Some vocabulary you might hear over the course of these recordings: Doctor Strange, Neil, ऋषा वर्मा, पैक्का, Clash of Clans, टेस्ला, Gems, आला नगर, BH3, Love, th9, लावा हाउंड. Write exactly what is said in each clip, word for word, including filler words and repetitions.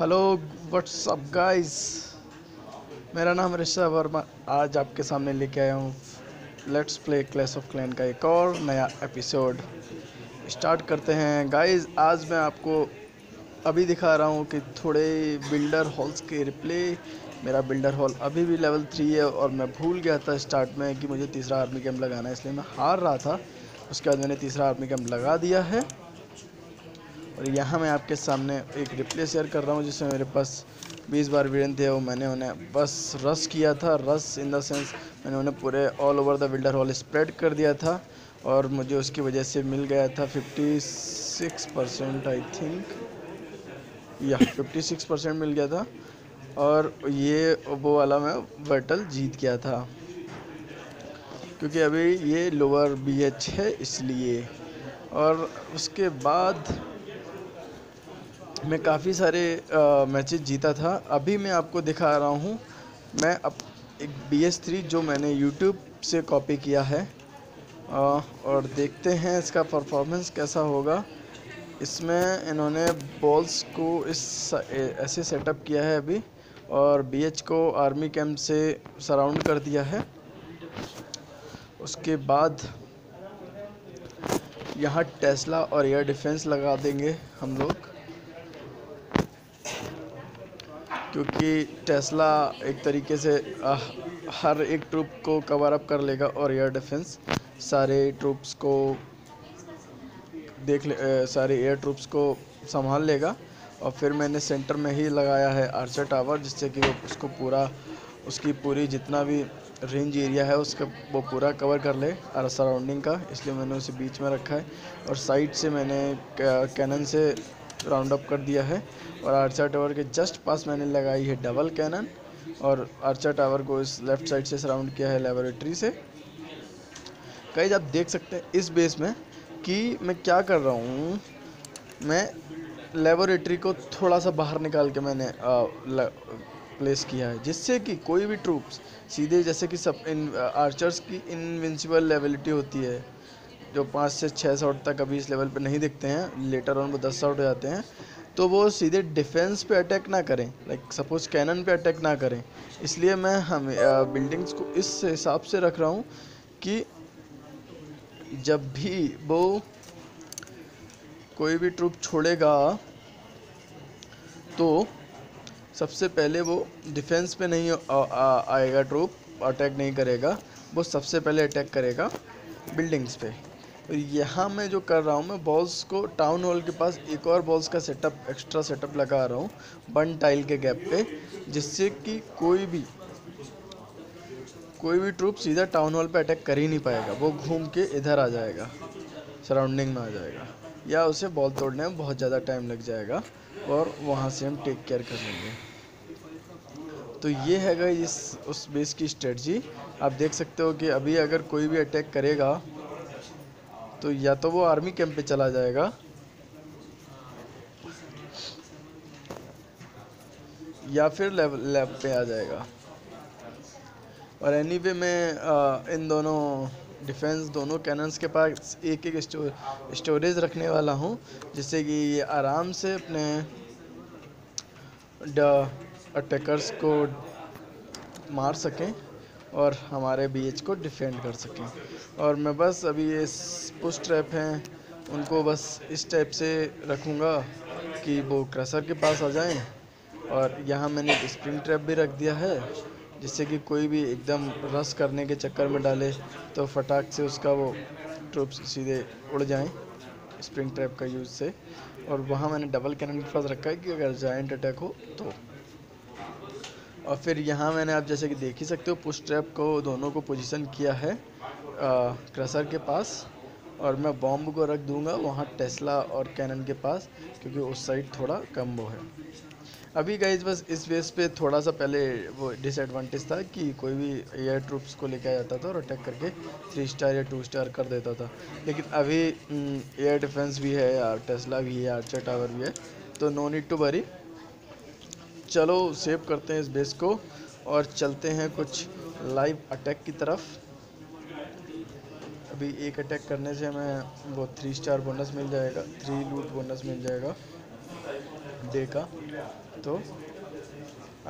Hello what's up guys, मेरा नाम ऋषा वर्मा। आज आपके सामने लेके आया हूँ let's play clash of clan का एक और नया एपिसोड। स्टार्ट करते हैं गाइस। आज मैं आपको अभी दिखा रहा हूँ कि थोड़े बिल्डर हॉल्स के रिप्ले। मेरा बिल्डर हॉल अभी भी लेवल थ्री है और मैं भूल गया था स्टार्ट में कि मुझे तीसरा आर्मी कैम्प लगाना है, इसलिए मैं हार रहा था। उसके बाद मैंने तीसरा आर्मी कैम्प लगा दिया है और यहाँ मैं आपके सामने एक रिप्ले शेयर कर रहा हूँ जिसमें मेरे पास बीस बार वीरेन थे और मैंने उन्हें बस रस किया था। रस इन द सेंस मैंने उन्हें पूरे all over the builder hall spread कर दिया था और मुझे उसकी वजह से मिल गया था छप्पन परसेंट आई थिंक, या छप्पन परसेंट मिल गया था। और ये वो वाला मैं बैटल जीत गया था क्योंकि अभी ये लोअर बी एच है इसलिए। और उसके बाद मैं काफ़ी सारे मैचेस जीता था। अभी मैं आपको दिखा रहा हूँ मैं अब एक बी एच थ्री जो मैंने यूट्यूब से कॉपी किया है आ, और देखते हैं इसका परफॉर्मेंस कैसा होगा। इसमें इन्होंने बॉल्स को इस ऐसे सेटअप किया है अभी और बी एच को आर्मी कैम्प से सराउंड कर दिया है। उसके बाद यहाँ टेस्ला और एयर डिफेंस लगा देंगे हम लोग क्योंकि टेस्ला एक तरीके से हर एक ट्रूप को कवर अप कर लेगा और एयर डिफेंस सारे ट्रूप्स को देख ले सारे एयर ट्रूप्स को संभाल लेगा। और फिर मैंने सेंटर में ही लगाया है आर्चर टावर जिससे कि वो उसको पूरा उसकी पूरी जितना भी रेंज एरिया है उसका वो पूरा कवर कर ले सराउंडिंग का, इसलिए मैंने उसे बीच में रखा है। और साइड से मैंने कैनन से राउंड अप कर दिया है और आर्चर टावर के जस्ट पास मैंने लगाई है डबल कैनन और आर्चर टावर को इस लेफ़्ट साइड से सराउंड किया है लेबोरेटरी से। गाइस आप देख सकते हैं इस बेस में कि मैं क्या कर रहा हूँ। मैं लेबोरेटरी को थोड़ा सा बाहर निकाल के मैंने आ, ल, प्लेस किया है जिससे कि कोई भी ट्रूप्स सीधे, जैसे कि सब इन आर्चर्स की इनविंसिबल एबिलिटी होती है जो पाँच से छः शॉट तक अभी इस लेवल पर नहीं दिखते हैं, लेटर ऑन वो दस शॉट हो जाते हैं, तो वो सीधे डिफेंस पे अटैक ना करें, लाइक सपोज कैनन पे अटैक ना करें। इसलिए मैं हम बिल्डिंग्स को इस हिसाब से रख रहा हूँ कि जब भी वो कोई भी ट्रूप छोड़ेगा तो सबसे पहले वो डिफेंस पे नहीं आ, आ, आएगा, ट्रूप अटैक नहीं करेगा, वो सबसे पहले अटैक करेगा बिल्डिंग्स पे। और यहाँ मैं जो कर रहा हूँ मैं बॉल्स को टाउन हॉल के पास एक और बॉल्स का सेटअप एक्स्ट्रा सेटअप लगा रहा हूँ वन टाइल के गैप पे जिससे कि कोई भी कोई भी ट्रूप सीधा टाउन हॉल पे अटैक कर ही नहीं पाएगा, वो घूम के इधर आ जाएगा, सराउंडिंग में आ जाएगा, या उसे बॉल तोड़ने में बहुत ज़्यादा टाइम लग जाएगा और वहाँ से हम टेक केयर कर लेंगे। तो ये है गाइस इस उस बेस की स्ट्रेटजी। आप देख सकते हो कि अभी अगर कोई भी अटैक करेगा तो या तो वो आर्मी कैंप पे चला जाएगा या फिर लैब लैब पे आ जाएगा। और एनीवे मैं आ, इन दोनों डिफेंस दोनों कैनन्स के पास एक एक स्टो, स्टोरेज रखने वाला हूँ जिससे कि ये आराम से अपने ड, अटैकर्स को मार सकें और हमारे बीएच को डिफेंड कर सकें। और मैं बस अभी ये पुश ट्रैप हैं उनको बस इस टाइप से रखूँगा कि वो क्रशर के पास आ जाएं। और यहाँ मैंने एक स्प्रिंग ट्रैप भी रख दिया है जिससे कि कोई भी एकदम रस करने के चक्कर में डाले तो फटाक से उसका वो ट्रूप्स सीधे उड़ जाएं स्प्रिंग ट्रैप का यूज़ से। और वहाँ मैंने डबल कैनन के पास रखा है कि अगर जायंट अटैक हो तो। और फिर यहाँ मैंने आप जैसे कि देख ही सकते हो पुश ट्रैप को दोनों को पोजीशन किया है क्रशर के पास और मैं बॉम्ब को रख दूंगा वहाँ टेस्ला और कैनन के पास क्योंकि उस साइड थोड़ा कम वो है। अभी गाइज बस इस बेस पे थोड़ा सा पहले वो डिसएडवांटेज था कि कोई भी एयर ट्रूप्स को लेकर जाता था और अटैक करके थ्री स्टार या टू स्टार कर देता था, लेकिन अभी एयर डिफेंस भी है और टेस्ला भी है, आर्चर टावर भी है, तो नो नीड टू वरी। चलो सेव करते हैं इस बेस को और चलते हैं कुछ लाइव अटैक की तरफ। अभी एक अटैक करने से हमें वो थ्री स्टार बोनस मिल जाएगा, थ्री लूट बोनस मिल जाएगा। देखा। तो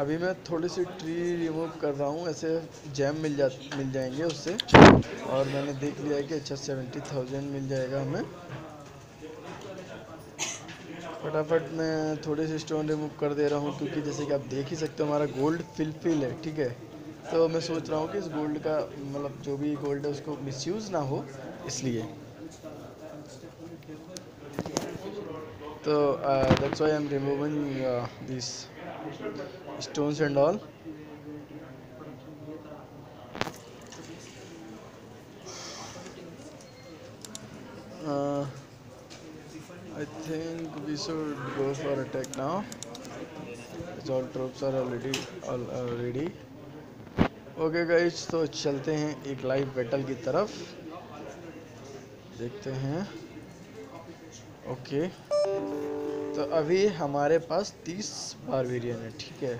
अभी मैं थोड़ी सी ट्री रिमूव कर रहा हूँ, ऐसे जैम मिल जा मिल जाएंगे उससे। और मैंने देख लिया है कि अच्छा सेवेंटी थाउजेंड मिल जाएगा हमें। फटाफट मैं थोड़ी सी स्टोन रिमूव कर दे रहा हूँ, क्योंकि जैसे कि आप देख ही सकते हो हमारा गोल्ड फिलफिल है, ठीक है। तो मैं सोच रहा हूँ कि इस गोल्ड का मतलब जो भी गोल्ड है उसको मिसयूज़ ना हो, इसलिए तो that's why I am removing this stones and all। Uh, I think we should go for attack now. As all troops are already all already. Okay guys, तो चलते हैं एक live battle की तरफ, देखते हैं। Okay. तो अभी हमारे पास तीस बारबेरियन है, ठीक है।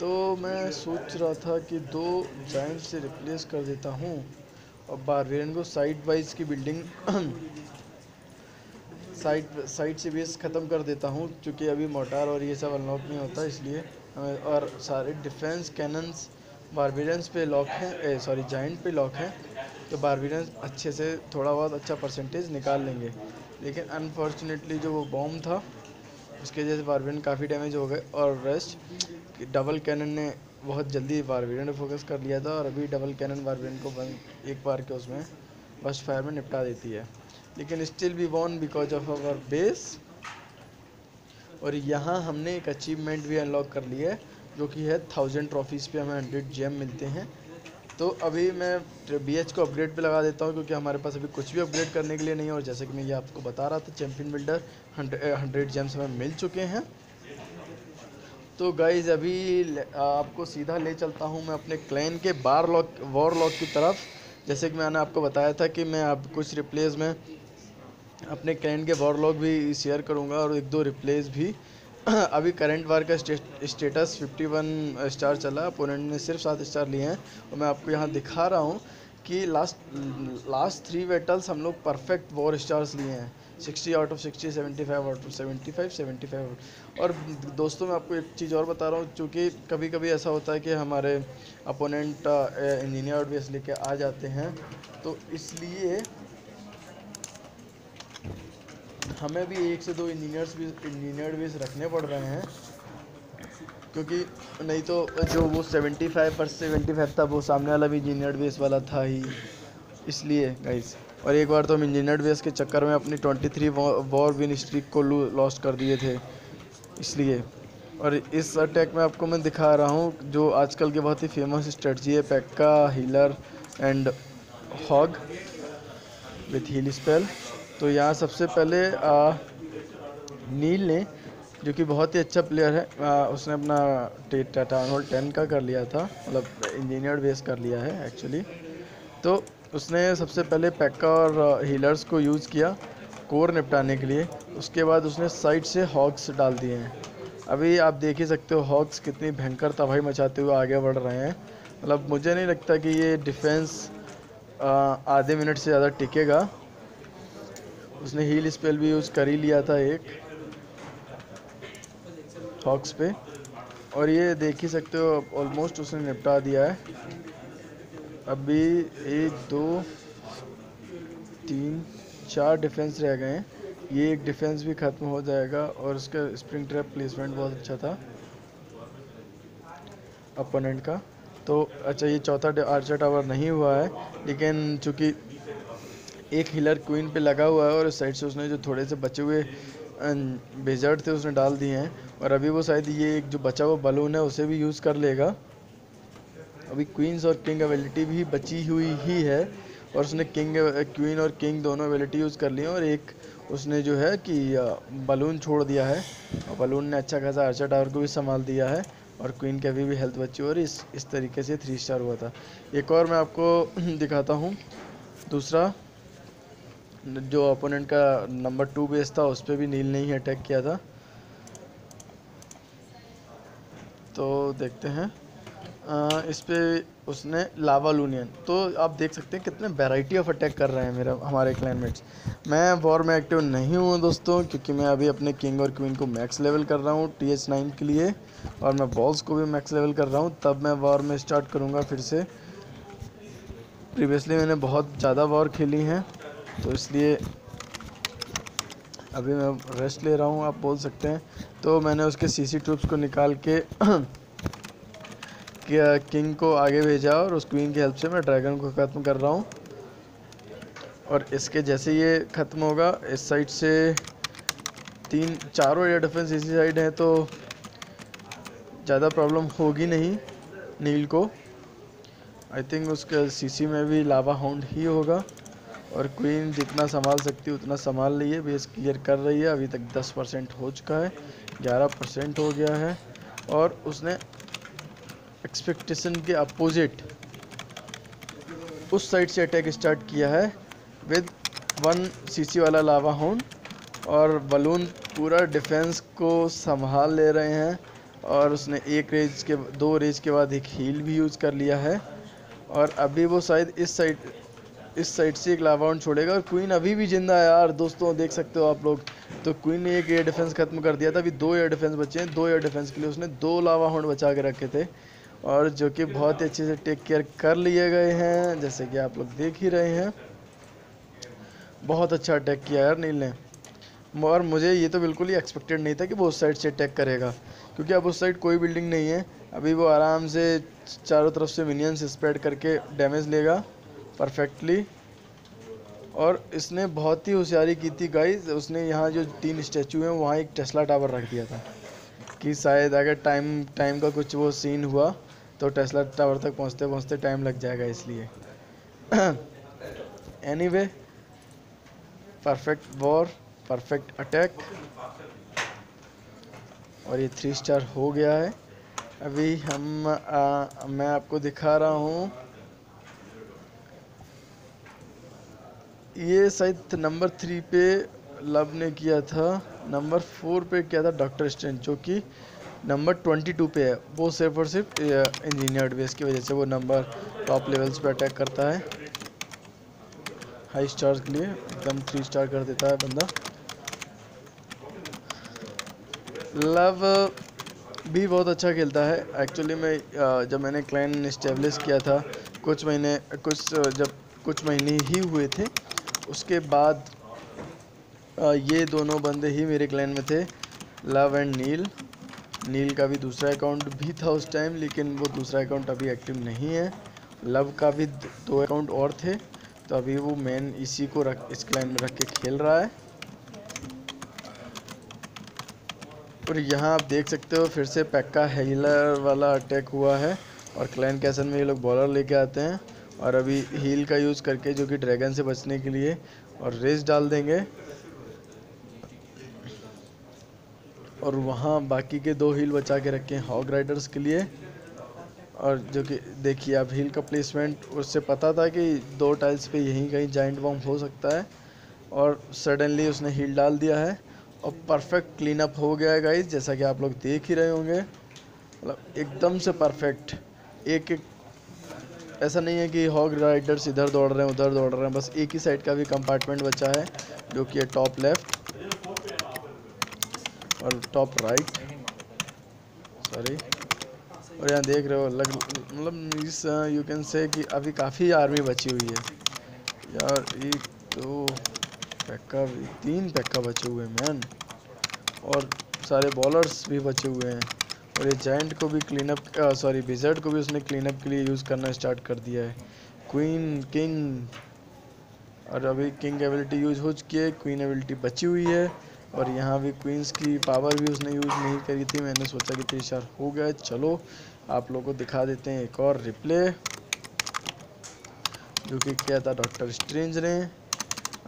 तो मैं सोच रहा था कि दो जायंट से रिप्लेस कर देता हूँ और बारबेरियन को साइड वाइज की बिल्डिंग साइड साइड से बेस ख़त्म कर देता हूँ, क्योंकि अभी मोटार और ये सब अनलॉक नहीं होता, इसलिए हमें। और सारे डिफेंस कैनन्स बारबेरियंस पे लॉक हैं, सॉरी जायंट पे लॉक हैं, तो बारबेरियंस अच्छे से थोड़ा बहुत अच्छा परसेंटेज निकाल लेंगे। लेकिन अनफॉर्चुनेटली जो वो बॉम्ब था उसकी वजह से बारबेरियन काफ़ी डैमेज हो गए, और रेस्ट डबल कैनन ने बहुत जल्दी बारबेरियन पे फोकस कर लिया था। और अभी डबल कैनन बारबेरियन को बंद एक बार के उसमें बस फायर में निपटा देती है, लेकिन still we won because of our base. और यहाँ हमने एक अचीवमेंट भी अनलॉक कर ली है, जो कि है थाउजेंड ट्रॉफीज़ पे हमें हंड्रेड जेम मिलते हैं। तो अभी मैं बी एच को अपग्रेड पे लगा देता हूँ, क्योंकि हमारे पास अभी कुछ भी अपग्रेड करने के लिए नहीं है। और जैसे कि मैं ये आपको बता रहा था, चैम्पियन बिल्डर हंड्रेड जेम्स हमें मिल चुके हैं। तो गाइज़ अभी आपको सीधा ले चलता हूँ मैं अपने क्लैन के बार लॉक वॉर लॉक की तरफ। जैसे कि मैंने आपको बताया था कि मैं आप कुछ रिप्लेस में अपने क्लैन के वॉर लॉक भी शेयर करूँगा, और एक दो रिप्लेस भी। अभी करंट वार का स्टेटस इक्यावन स्टार चला, अपोनेंट ने सिर्फ सात स्टार लिए हैं। और मैं आपको यहाँ दिखा रहा हूँ कि लास्ट लास्ट थ्री बैटल्स हम लोग परफेक्ट वॉर स्टार्स लिए हैं, sixty out of sixty, seventy five out of seventy five, seventy five out. और दोस्तों मैं आपको एक चीज़ और बता रहा हूँ, चूँकि कभी कभी ऐसा होता है कि हमारे अपोनेंट इंजीनियर आउट बेस लेके आ जाते हैं, तो इसलिए हमें भी एक से दो इंजीनियर्स भी इंजीनियर बेस रखने पड़ रहे हैं, क्योंकि नहीं तो जो वो सेवेंटी फाइव पर सेवेंटी फाइव था वो सामने वाला भी इंजीनियर बेस वाला था ही, इसलिए गाइस। और एक बार तो हम इंजीनियर बेस के चक्कर में अपनी तेईस वॉर विन स्ट्रीक को लॉस्ट कर दिए थे, इसलिए। और इस अटैक में आपको मैं दिखा रहा हूँ जो आजकल की बहुत ही फेमस स्ट्रेटजी है, पैक्का healer and hog with heal spell. तो यहाँ सबसे पहले आ, नील ने, जो कि बहुत ही अच्छा प्लेयर है, आ, उसने अपना टाउन हॉल टेन का कर लिया था, मतलब इंजीनियर बेस कर लिया है एक्चुअली। तो उसने सबसे पहले पैक्का और हीलर्स को यूज़ किया कोर निपटाने के लिए। उसके बाद उसने साइड से हॉक्स डाल दिए हैं। अभी आप देख ही सकते हो हॉक्स कितनी भयंकर तबाही मचाते हुए आगे बढ़ रहे हैं। मतलब मुझे नहीं लगता कि ये डिफेंस आधे मिनट से ज़्यादा टिकेगा। उसने हील स्पेल भी यूज़ कर ही लिया था एक हॉक्स पे, और ये देख ही सकते हो ऑलमोस्ट उसने निपटा दिया है। अभी एक दो तीन चार डिफेंस रह गए हैं, ये एक डिफेंस भी ख़त्म हो जाएगा। और उसका स्प्रिंग ट्रैप प्लेसमेंट बहुत अच्छा था अपोनेंट का। तो अच्छा ये चौथा आर्चर टावर नहीं हुआ है, लेकिन चूँकि एक हिलर क्वीन पे लगा हुआ है और इस साइड से उसने जो थोड़े से बचे हुए बेजर्ट थे उसने डाल दिए हैं। और अभी वो शायद ये एक जो बचा हुआ बलून है उसे भी यूज़ कर लेगा। अभी क्वींस और किंग एबिलिटी भी बची हुई ही है, और उसने किंग क्वीन और किंग दोनों एबिलिटी यूज़ कर लिए, और एक उसने जो है कि बलून छोड़ दिया है। और बलून ने अच्छा खासा आर्चर टावर को भी संभाल दिया है, और क्वीन की अभी भी हेल्थ बची, और इस इस तरीके से थ्री स्टार हुआ था। एक और मैं आपको दिखाता हूँ, दूसरा जो अपोनेंट का नंबर टू बेस था उस पर भी नील ने ही अटैक किया था। तो देखते हैं इस पर उसने लावा लूनियन। तो आप देख सकते हैं कितने वैरायटी ऑफ अटैक कर रहे हैं मेरा हमारे क्लाइमेट्स। मैं वॉर में एक्टिव नहीं हूँ दोस्तों, क्योंकि मैं अभी अपने किंग और क्वीन को मैक्स लेवल कर रहा हूँ टी एच नाइन के लिए, और मैं बॉल्स को भी मैक्स लेवल कर रहा हूँ, तब मैं वॉर में स्टार्ट करूँगा फिर से। प्रीवियसली मैंने बहुत ज़्यादा वॉर खेली हैं, तो इसलिए अभी मैं रेस्ट ले रहा हूँ आप बोल सकते हैं। तो मैंने उसके सी सी ट्रूप्स को निकाल के किंग को आगे भेजा, और उस क्वीन की हेल्प से मैं ड्रैगन को ख़त्म कर रहा हूँ। और इसके जैसे ये ख़त्म होगा, इस साइड से तीन चारों एयर डिफेंस इसी साइड हैं, तो ज़्यादा प्रॉब्लम होगी नहीं नील को। आई थिंक उसके सीसी में भी लावा हाउंड ही होगा, और क्वीन जितना संभाल सकती है उतना संभाल रही है, बेस क्लियर कर रही है। अभी तक दस परसेंट हो चुका है, ग्यारह परसेंट हो गया है, और उसने एक्सपेक्टेशन के अपोजिट उस साइड से अटैक स्टार्ट किया है विद वन सीसी वाला लावा हाउंड, और बलून पूरा डिफेंस को संभाल ले रहे हैं। और उसने एक रेज के दो रेज के बाद एक हील भी यूज़ कर लिया है, और अभी वो शायद इस साइड इस साइड से एक लावा हाउंड छोड़ेगा। और क्वीन अभी भी जिंदा है यार दोस्तों, देख सकते हो आप लोग। तो क्वीन ने एक एयर डिफेंस ख़त्म कर दिया था, अभी दो एयर डिफेंस बचे हैं। दो एयर डिफेंस के लिए उसने दो लावा हाउंड बचा के रखे थे, और जो कि बहुत ही अच्छे से टेक केयर कर लिए गए हैं, जैसे कि आप लोग देख ही रहे हैं। बहुत अच्छा अटैक किया यार नील ने, और मुझे ये तो बिल्कुल ही एक्सपेक्टेड नहीं था कि वो उस साइड से अटैक करेगा, क्योंकि अब उस साइड कोई बिल्डिंग नहीं है। अभी वो आराम से चारों तरफ से मिनियंस स्प्रेड करके डैमेज लेगा परफेक्टली। और इसने बहुत ही होशियारी की थी गाइज, उसने यहाँ जो तीन स्टैचू हैं वहाँ एक टेस्ला टावर रख दिया था, कि शायद अगर टाइम टाइम का कुछ वो सीन हुआ तो टेस्ला टावर तक पहुंचते पहुंचते टाइम लग जाएगा, इसलिए। Anyway, perfect war, perfect attack, और ये थ्री स्टार हो गया है। अभी हम आ, मैं आपको दिखा रहा हूँ, ये शायद नंबर थ्री पे लव ने किया था, नंबर फोर पे किया था डॉक्टर स्ट्रेंज, जो कि नंबर ट्वेंटी टू पे है। वो सिर्फ और सिर्फ इंजीनियर्ड बेस की वजह से वो नंबर टॉप लेवल्स पे अटैक करता है, हाई स्टार्स के लिए एकदम थ्री स्टार कर देता है बंदा। लव भी बहुत अच्छा खेलता है एक्चुअली। मैं जब मैंने क्लाइंट इस्टेब्लिश किया था कुछ महीने कुछ जब कुछ महीने ही हुए थे, उसके बाद ये दोनों बंदे ही मेरे क्लैन में थे, लव एंड नील। नील का भी दूसरा अकाउंट भी था उस टाइम, लेकिन वो दूसरा अकाउंट अभी एक्टिव नहीं है। लव का भी दो अकाउंट और थे, तो अभी वो मेन इसी को रख इस क्लैन में रख के खेल रहा है। और यहाँ आप देख सकते हो फिर से पैक्का हीलर वाला अटैक हुआ है, और क्लैन कैसन में ये लोग बॉलर लेके आते हैं, और अभी हील का यूज़ करके जो कि ड्रैगन से बचने के लिए, और रेस डाल देंगे। और वहाँ बाकी के दो हील बचा के रखे हैं हॉग राइडर्स के लिए, और जो कि देखिए अब हील का प्लेसमेंट, उससे पता था कि दो टाइल्स पे यहीं कहीं जाइंट बॉम्ब हो सकता है, और सडनली उसने हील डाल दिया है, और परफेक्ट क्लीन अप हो गया है गाइज, जैसा कि आप लोग देख ही रहे होंगे। मतलब एकदम से परफेक्ट, एक एक ऐसा नहीं है कि हॉग राइडर्स इधर दौड़ रहे हैं उधर दौड़ रहे हैं, बस एक ही साइड का भी कंपार्टमेंट बचा है, जो कि है टॉप लेफ्ट और टॉप राइट, सॉरी। और यहाँ देख रहे हो लग मतलब इस यू कैन से कि अभी काफ़ी आर्मी बची हुई है यार, एक दो पैक्का भी तीन पैक्का बचे हुए हैं मैन, और सारे बॉलर्स भी बचे हुए हैं। और ये जायंट को भी क्लीन अप सॉरी विजर्ड को भी उसने क्लीन अप के लिए यूज़ करना स्टार्ट कर दिया है। क्वीन किंग, और अभी किंग एबिलिटी यूज हो चुकी है, क्वीन एबिलिटी बची हुई है, और यहाँ भी क्वींस की पावर भी उसने यूज़ नहीं करी थी। मैंने सोचा कि थ्री स्टार हो गया। चलो आप लोगों को दिखा देते हैं एक और रिप्ले, जो कि किया था डॉक्टर स्ट्रेंज ने।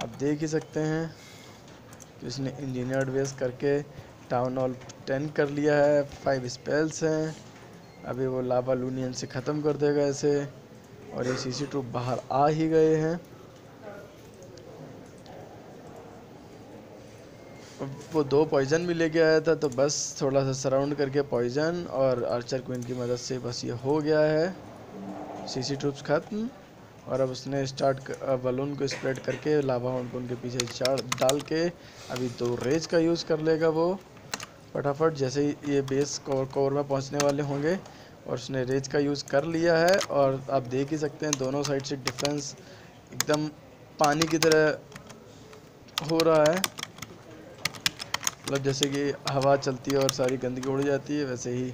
आप देख ही सकते हैं कि उसने इंजीनियर बेस करके टाउन हॉल टेन कर लिया है, फाइव स्पेल्स हैं। अभी वो लावा लूनियन से ख़त्म कर देगा इसे, और ये सी सी ट्रूप बाहर आ ही गए हैं। वो दो पॉइजन भी लेके आया था, तो बस थोड़ा सा सराउंड करके पॉइजन और आर्चर क्वीन की मदद से बस ये हो गया है। सीसी ट्रूप्स खत्म, और अब उसने स्टार्ट बलून को स्प्रेड करके लावा होंड को उनके पीछे चार डाल के अभी दो रेज का यूज़ कर लेगा वो फटाफट, जैसे ही ये बेस कवर में पहुंचने वाले होंगे। और उसने रेज का यूज़ कर लिया है, और आप देख ही सकते हैं दोनों साइड से डिफेंस एकदम पानी की तरह हो रहा है, मतलब जैसे कि हवा चलती है और सारी गंदगी उड़ जाती है, वैसे ही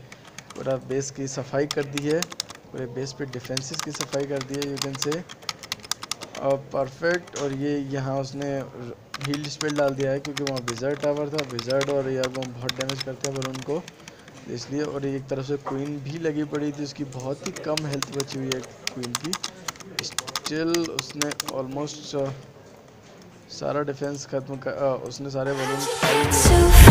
पूरा बेस की सफाई कर दी है, पूरे बेस पे डिफेंसेस की सफाई कर दी है यू कैन से, और परफेक्ट। और ये यहाँ उसने हील स्पेल डाल दिया है क्योंकि वहाँ विजर्ड टावर था, विजर्ड और ये वो बहुत डैमेज करते हैं बलून को, इसलिए। और एक तरफ से क्वीन भी लगी पड़ी थी, उसकी बहुत ही कम हेल्थ बची हुई है क्वीन की, स्टिल उसने ऑलमोस्ट सारा डिफेंस खत्म कर, उसने सारे बलून